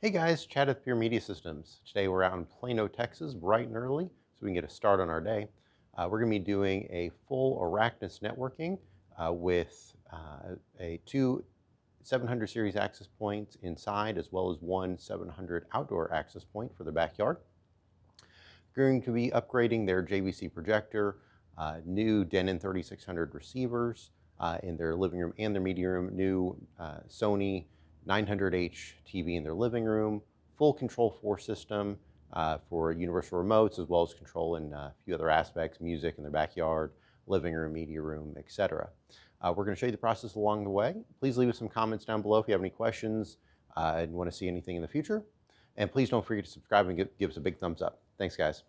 Hey guys, Chad with Pure Media Systems. Today we're out in Plano, Texas, bright and early, so we can get a start on our day. We're going to be doing a full Araknis networking with two 700 series access points inside, as well as one 700 outdoor access point for the backyard. We're going to be upgrading their JVC projector, new Denon 3600 receivers in their living room and their media room, new Sony 900H TV in their living room, full Control4 system for universal remotes, as well as control in a few other aspects, music in their backyard, living room, media room, etc. We're going to show you the process along the way. Please leave us some comments down below if you have any questions and want to see anything in the future. And please don't forget to subscribe and give us a big thumbs up. Thanks, guys.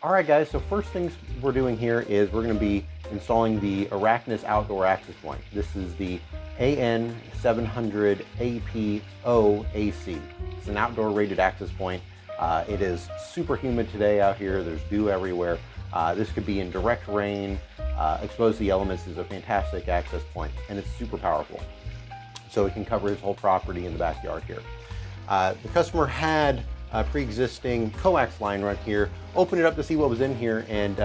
All right, guys, so first things we're doing here is we're going to be installing the Araknis outdoor access point. This is the AN700APOAC. It's an outdoor rated access point. It is super humid today out here. There's dew everywhere. This could be in direct rain. Exposed to the elements is a fantastic access point, and it's super powerful. So it can cover his whole property in the backyard here. The customer had a pre-existing coax line right here. Opened it up to see what was in here, and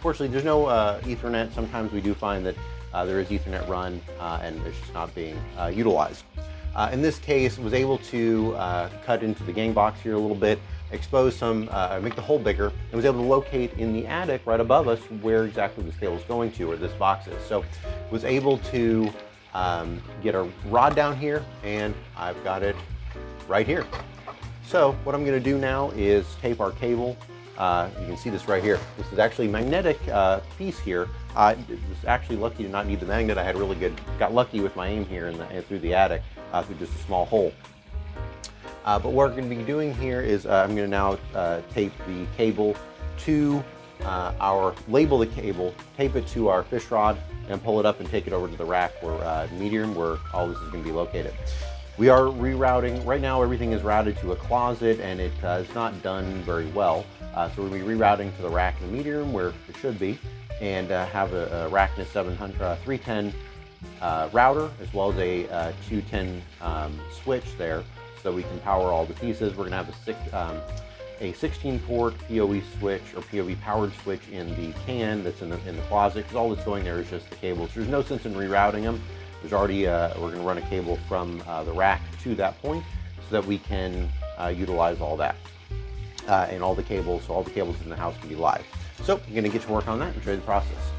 fortunately there's no Ethernet. Sometimes we do find that there is Ethernet run and it's just not being utilized. In this case, was able to cut into the gang box here a little bit, expose some, make the hole bigger, and was able to locate in the attic right above us where exactly this cable is going to, or this box is. So was able to get a rod down here, and I've got it right here. So what I'm gonna do now is tape our cable. You can see this right here. This is actually a magnetic piece here. I was actually lucky to not need the magnet. I had really got lucky with my aim here through the attic, through just a small hole. But what we're gonna be doing here is I'm gonna now tape the cable to label the cable, tape it to our fish rod, and pull it up and take it over to the rack where medium, where all this is gonna be located. We are rerouting. Right now everything is routed to a closet, and it is not done very well. So we'll be rerouting to the rack in the media room where it should be, and have a Araknis 310 router, as well as a 210 switch there, so we can power all the pieces. We're gonna have a 16 port PoE switch, or PoE powered switch in the can that's in the closet, because all that's going there is just the cables. There's no sense in rerouting them. There's already, we're gonna run a cable from the rack to that point so that we can utilize all that and all the cables, so all the cables in the house can be live. So I'm gonna get to work on that and show you the process.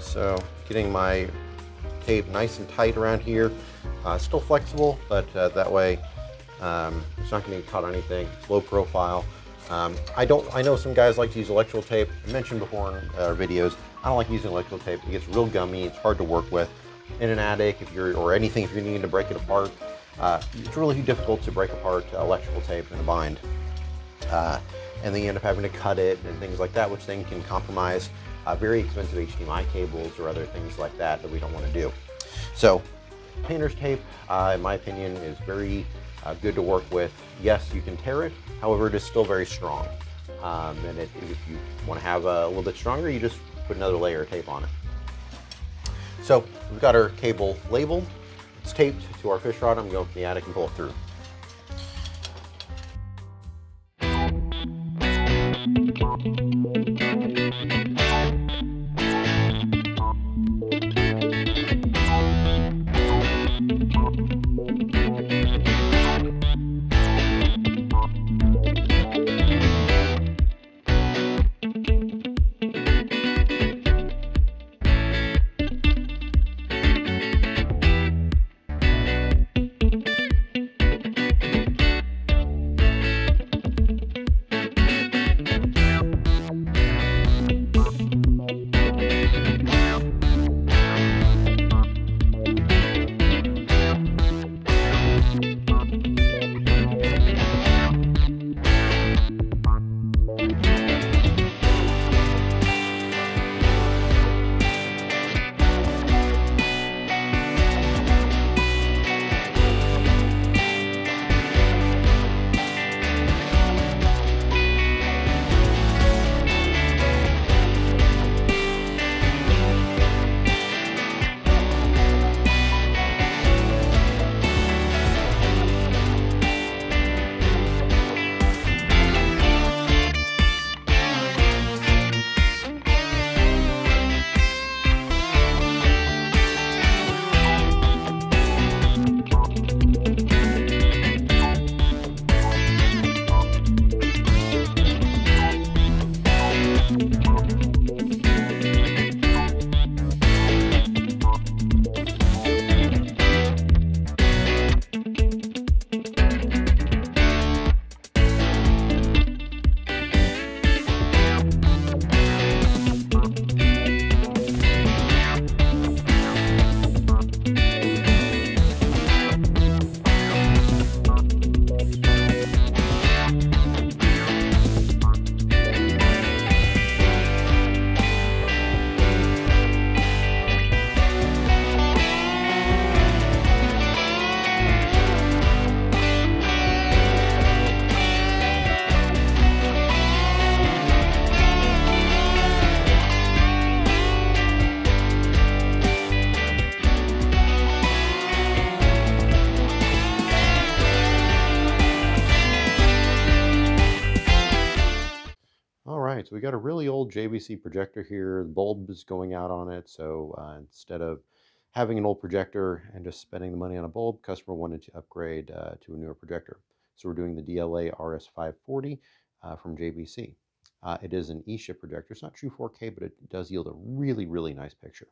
So getting my tape nice and tight around here, still flexible, but that way it's not gonna get caught on anything. It's low profile. I know some guys like to use electrical tape. I mentioned before in our videos, I don't like using electrical tape. It gets real gummy. It's hard to work with in an attic, if you're needing to break it apart. It's really difficult to break apart electrical tape in a bind. And then you end up having to cut it and things like that, which then can compromise very expensive HDMI cables or other things like that that we don't want to do. So painter's tape, in my opinion, is very good to work with. Yes, you can tear it. However, it is still very strong. And if you want to have a little bit stronger, you just put another layer of tape on it. So we've got our cable labeled. It's taped to our fish rod. I'm going to go up to the attic and pull it through. All right, so we got a really old JVC projector here. The bulb is going out on it, so instead of having an old projector and just spending the money on a bulb, customer wanted to upgrade to a newer projector. So we're doing the DLA-RS540 from JVC. It is an eShip projector. It's not true 4K, but it does yield a really, really nice picture.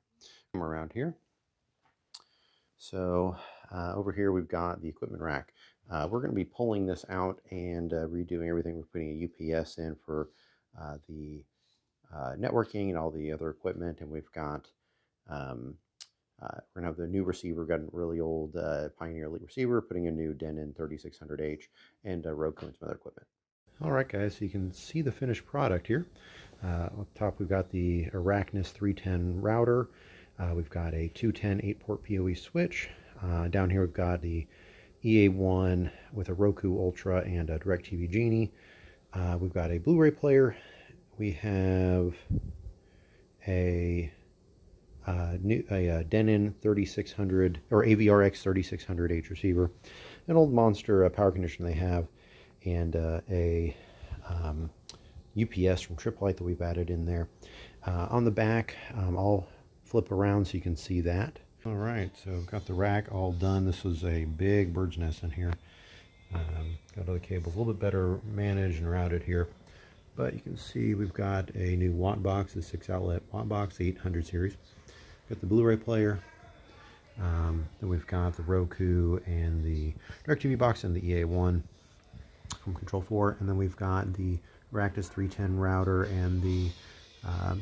Come around here. So over here we've got the equipment rack. We're going to be pulling this out and redoing everything. We're putting a UPS in for the networking and all the other equipment, and we've got we're going to have the new receiver. We've got a really old Pioneer Elite receiver, putting a new Denon 3600H, and Roku and some other equipment. All right, guys, so you can see the finished product here. Up top, we've got the Araknis 310 router. We've got a 210 8-port PoE switch. Down here, we've got the EA-1 with a Roku Ultra and a DirecTV Genie. We've got a Blu-ray player. We have a Denon 3600 or AVRX 3600H receiver, an old monster power conditioner they have, and a UPS from TripLite that we've added in there. On the back, I'll flip around so you can see that. All right, so I've got the rack all done. This was a big bird's nest in here. Got other cables a little bit better managed and routed here. But you can see we've got a new Watt Box, the 6-outlet Watt Box, the 800 series. We've got the Blu-ray player. Then we've got the Roku and the DirecTV box and the EA-1 from Control4. And then we've got the Araknis 310 router and the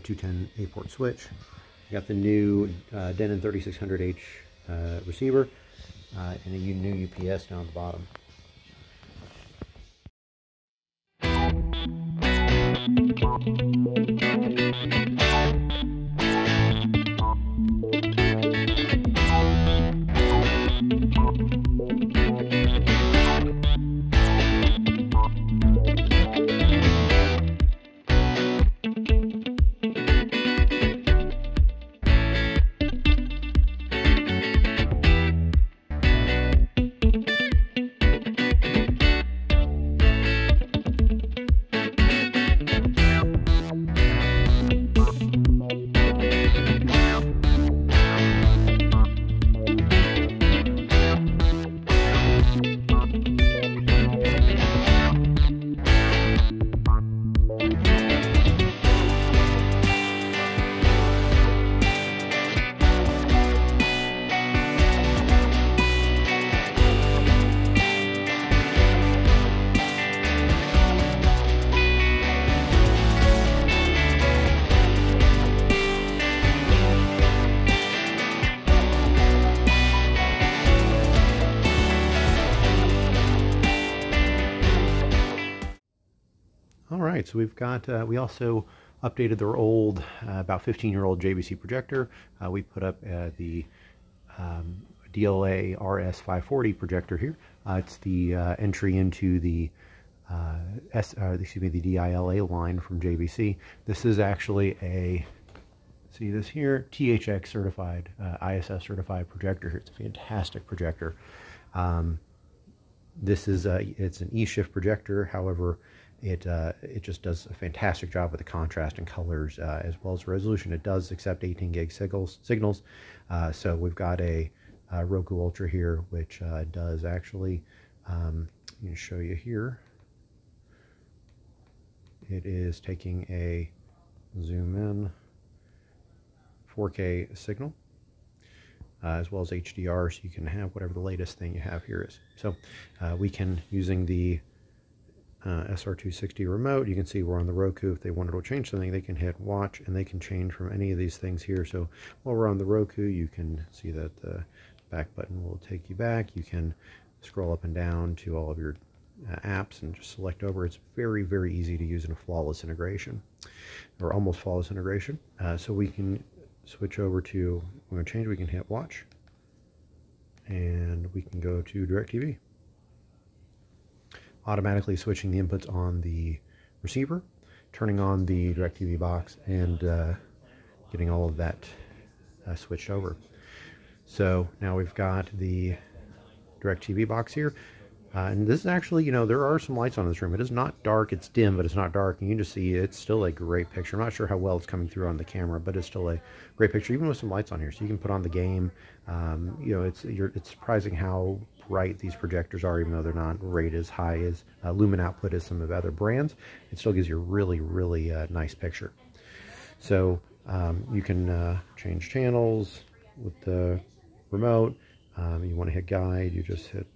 210 8-port switch. We've got the new Denon 3600H receiver and a new UPS down at the bottom. Alright, so we've got, we also updated their old, about 15-year-old JVC projector. We put up the DLA-RS540 projector here. It's the entry into the the DILA line from JVC. This is actually a, see this here, THX certified, ISS certified projector here. It's a fantastic projector. This is, it's an E-Shift projector, however, it just does a fantastic job with the contrast and colors as well as resolution. It does accept 18 gig signals. So we've got a Roku Ultra here, which does actually, let me show you here. It is taking a zoom in 4K signal as well as HDR, so you can have whatever the latest thing you have here is. So we can, using the SR260 remote, you can see we're on the Roku. If they wanted to change something, they can hit watch and they can change from any of these things here. So while we're on the Roku, you can see that the back button will take you back. You can scroll up and down to all of your apps and just select over. It's very, very easy to use in a flawless integration, or almost flawless integration. So we can switch over to, we're going to change, we can hit watch and we can go to DirecTV. Automatically switching the inputs on the receiver, turning on the DirecTV box, and getting all of that switched over. So now we've got the DirecTV box here. And this is actually, you know, there are some lights on this room. It is not dark. It's dim, but it's not dark. And you can just see it's still a great picture. I'm not sure how well it's coming through on the camera, but it's still a great picture, even with some lights on here. So you can put on the game. You know, it's surprising how bright these projectors are, even though they're not rated as high as lumen output as some of the other brands. It still gives you a really, really nice picture. So you can change channels with the remote. You want to hit guide, you just hit...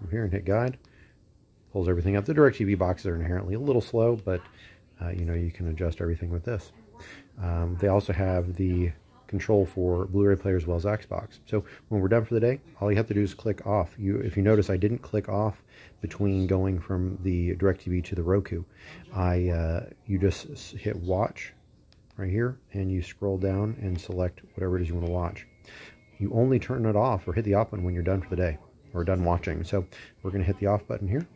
From here and hit guide, pulls everything up. The DirecTV boxes are inherently a little slow, but you know, you can adjust everything with this. They also have the control for Blu-ray player as well as Xbox. So when we're done for the day, all you have to do is click off. If you notice, I didn't click off between going from the DirecTV to the Roku. You just hit watch right here, and you scroll down and select whatever it is you want to watch. You only turn it off or hit the off button when you're done for the day. Or done watching. So we're going to hit the off button here,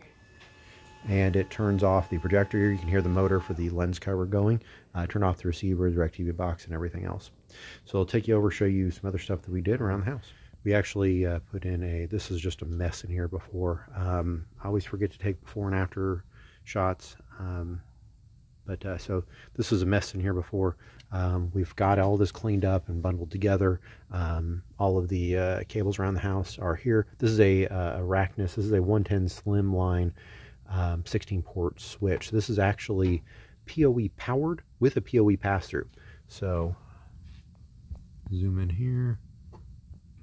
and it turns off the projector here. You can hear the motor for the lens cover going. Turn off the receiver, DirecTV box, and everything else. So I'll take you over, show you some other stuff that we did around the house. We actually put in a, this is just a mess in here before. I always forget to take before and after shots. So this is a mess in here before. We've got all this cleaned up and bundled together. All of the cables around the house are here. This is a Araknis. This is a 110 slim line 16 port switch. This is actually PoE powered with a PoE pass-through. So zoom in here.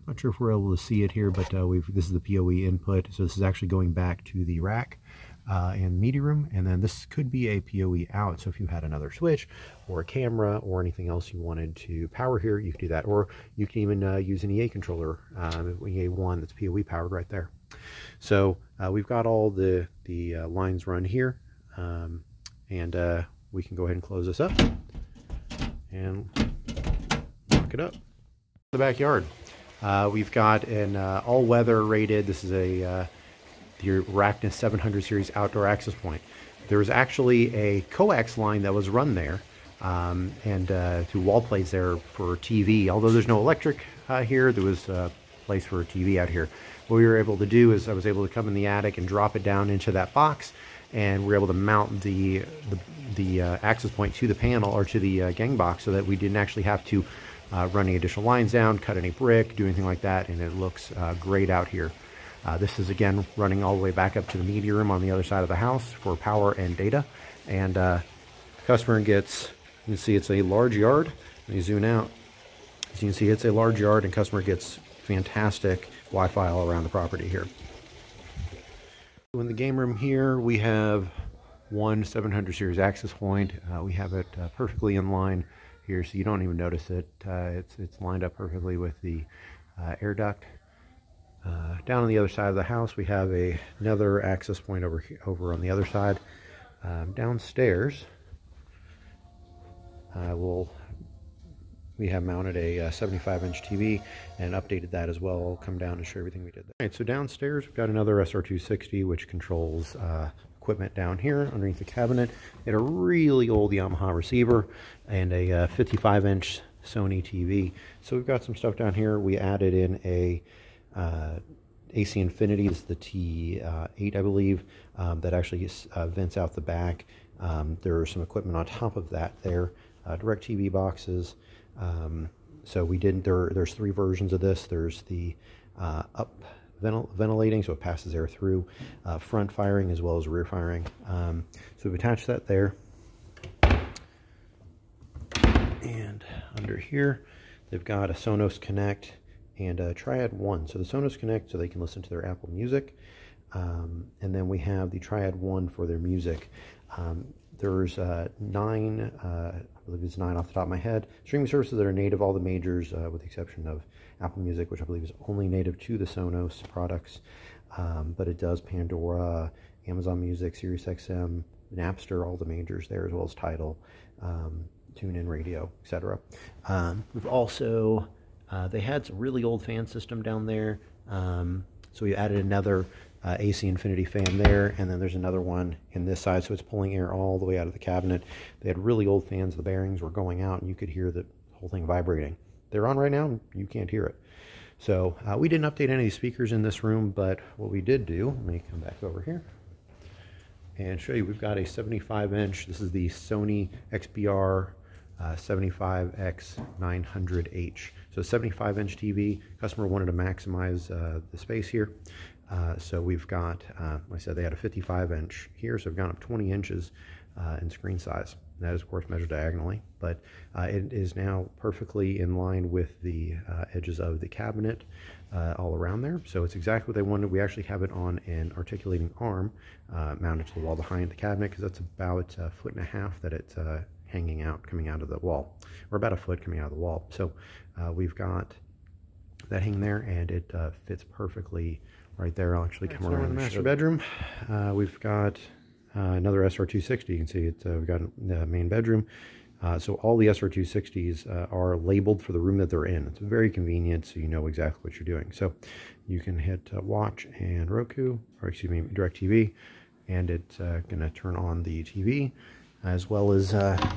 Not sure if we're able to see it here, but this is the PoE input. So this is actually going back to the rack. And media room, and then this could be a PoE out. So if you had another switch or a camera or anything else you wanted to power here, you could do that. Or you can even use an EA controller, EA-1 that's PoE powered right there. So we've got all the lines run here, and we can go ahead and close this up and lock it up. The backyard, we've got an all-weather rated. This is a the Araknis 700 series outdoor access point. There was actually a coax line that was run there and through wall plates there for TV. Although there's no electric here, there was a place for a TV out here. What we were able to do is I was able to come in the attic and drop it down into that box, and we were able to mount the access point to the panel or to the gang box so that we didn't actually have to run any additional lines down, cut any brick, do anything like that, and it looks great out here. This is, again, running all the way back up to the media room on the other side of the house for power and data. And the customer gets, you can see it's a large yard. Let me zoom out. As you can see, it's a large yard, and customer gets fantastic Wi-Fi all around the property here. So in the game room here, we have one 700 series access point. We have it perfectly in line here, so you don't even notice it. It's lined up perfectly with the air duct. Down on the other side of the house, we have another access point over here, over on the other side. Downstairs, we have mounted a 75-inch TV and updated that as well. I'll come down and show everything we did there. All right, so downstairs, we've got another SR260, which controls equipment down here underneath the cabinet. It had a really old Yamaha receiver and a 55-inch Sony TV. So we've got some stuff down here. We added in a... AC Infinity is the T8, I believe, that actually vents out the back. There's some equipment on top of that there, DirecTV boxes. So we didn't, there's three versions of this. There's the up ventilating, so it passes air through, front firing as well as rear firing. So we've attached that there. And under here, they've got a Sonos Connect and Triad One. So the Sonos Connect, so they can listen to their Apple Music. And then we have the Triad One for their music. There's I believe it's 9 off the top of my head, streaming services that are native, all the majors, with the exception of Apple Music, which I believe is only native to the Sonos products. But it does Pandora, Amazon Music, SiriusXM, Napster, all the majors there, as well as Tidal, Tunein Radio, etc. We've also... they had some really old fan system down there, so we added another AC Infinity fan there, and then there's another one in this side, so it's pulling air all the way out of the cabinet. They had really old fans, the bearings were going out, and you could hear the whole thing vibrating. They're on right now, and you can't hear it. So we didn't update any of the speakers in this room, but what we did do, let me come back over here and show you, we've got a 75-inch, this is the Sony XBR75X900H. So 75-inch TV, customer wanted to maximize the space here. So we've got, like I said, they had a 55-inch here, so we've gone up 20 inches in screen size. And that is, of course, measured diagonally, but it is now perfectly in line with the edges of the cabinet all around there. So it's exactly what they wanted. We actually have it on an articulating arm mounted to the wall behind the cabinet, because that's about a foot and a half that it's hanging out, coming out of the wall, or about a foot coming out of the wall. So we've got that hanging there, and it fits perfectly right there. I'll actually come around the master bedroom. We've got another SR260. You can see it, we've got the main bedroom. So all the SR260s are labeled for the room that they're in. It's very convenient, so you know exactly what you're doing. So you can hit watch and Roku, or excuse me, DirecTV, and it's going to turn on the TV. As well as,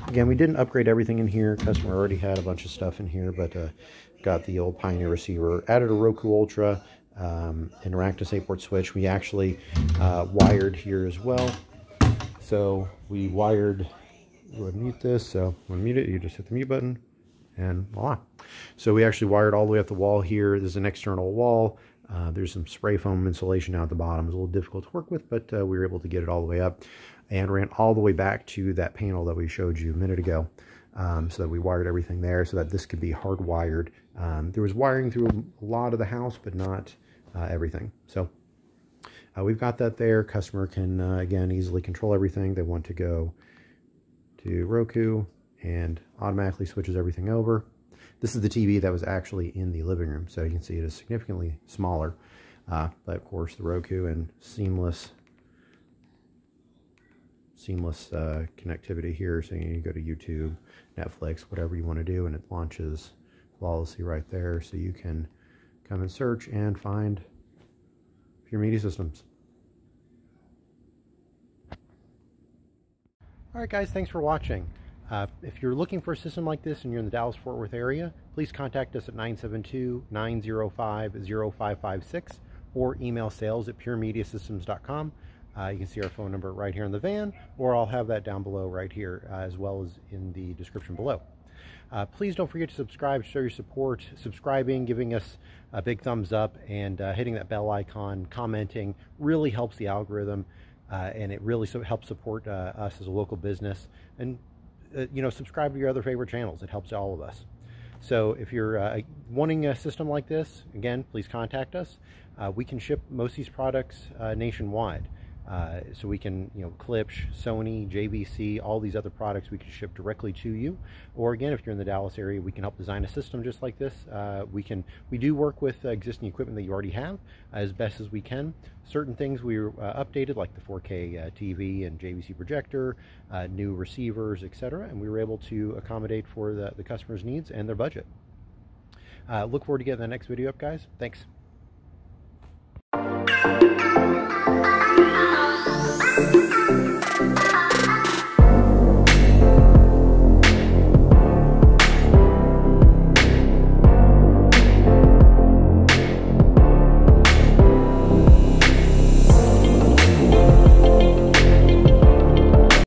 again, we didn't upgrade everything in here. Customer already had a bunch of stuff in here, but got the old Pioneer receiver, added a Roku Ultra, Interactus 8-port switch. We actually wired here as well. So we wired, go ahead and mute this. So when you mute it, you just hit the mute button, and voila. So we actually wired all the way up the wall here. There's an external wall. There's some spray foam insulation out at the bottom. It's a little difficult to work with, but we were able to get it all the way up and ran all the way back to that panel that we showed you a minute ago, so that we wired everything there so that this could be hardwired. There was wiring through a lot of the house, but not everything. So we've got that there. Customer can, again, easily control everything. They want to go to Roku and automatically switches everything over. This is the TV that was actually in the living room, so you can see it is significantly smaller. But of course, the Roku and seamless connectivity here, so you go to YouTube, Netflix, whatever you want to do, and it launches flawlessly right there. So you can come and search and find Pure Media Systems. All right, guys, thanks for watching. If you're looking for a system like this and you're in the Dallas-Fort Worth area, please contact us at 972-905-0556 or email sales@puremediasystems.com. You can see our phone number right here in the van, or I'll have that down below right here, as well as in the description below. Please don't forget to subscribe, show your support, subscribing, giving us a big thumbs up, and hitting that bell icon, commenting, really helps the algorithm, and it really helps support us as a local business. And you know, subscribe to your other favorite channels. It helps all of us. So if you're wanting a system like this, again, please contact us. We can ship most of these products nationwide. So we can, you know, Klipsch, Sony, JVC, all these other products we can ship directly to you. Or again, if you're in the Dallas area, we can help design a system just like this. We do work with existing equipment that you already have as best as we can. Certain things we updated, like the 4K TV and JVC projector, new receivers, etc. And we were able to accommodate for the customer's needs and their budget. Look forward to getting the next video up, guys. Thanks.